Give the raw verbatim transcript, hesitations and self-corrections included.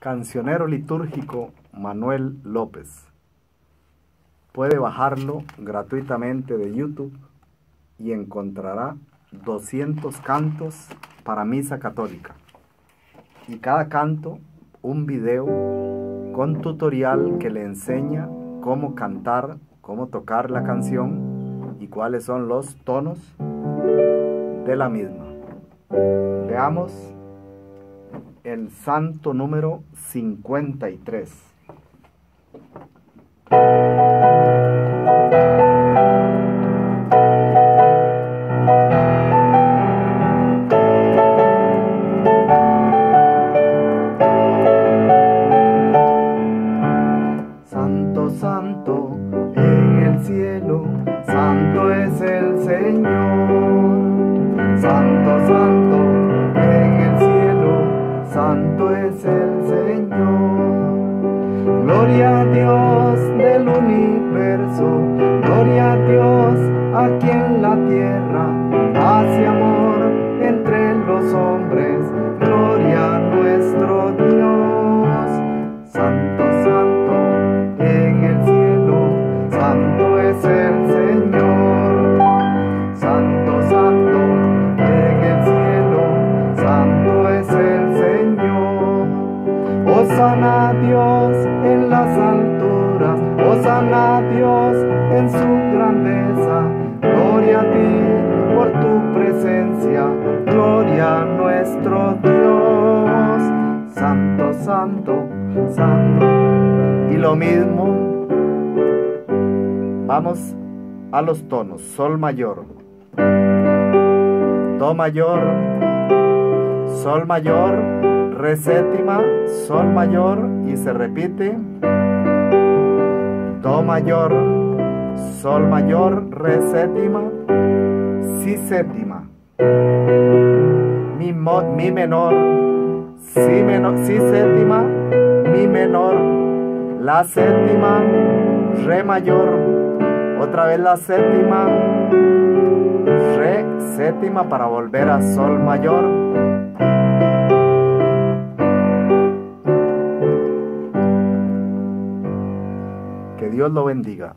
Cancionero litúrgico Manuel López. Puede bajarlo gratuitamente de YouTube y encontrará doscientos cantos para misa católica. Y cada canto, un video con tutorial que le enseña cómo cantar, cómo tocar la canción y cuáles son los tonos de la misma. Veamos el santo número cincuenta y tres. Santo, santo en el cielo, santo es el Señor. Santo, santo en el cielo, santo es el Señor. Gloria a Dios del universo, gloria a Dios aquí en la tierra, paz y amor entre los hombres, gloria a nuestro Dios. Santo, santo en el cielo, santo es el Señor. Santo, santo en el cielo, santo es el Señor. Hosana a Dios en las alturas, hosana a Dios en su grandeza, gloria a ti por tu presencia, gloria a nuestro Dios. Santo, santo, santo. Y lo mismo, vamos a los tonos: sol mayor, do mayor, sol mayor, re séptima, sol mayor y se repite, do mayor, sol mayor, re séptima, si séptima, mi, mo, mi menor, si menor, si séptima, mi menor, la séptima, re mayor, otra vez la séptima, re séptima para volver a sol mayor, que Dios lo bendiga.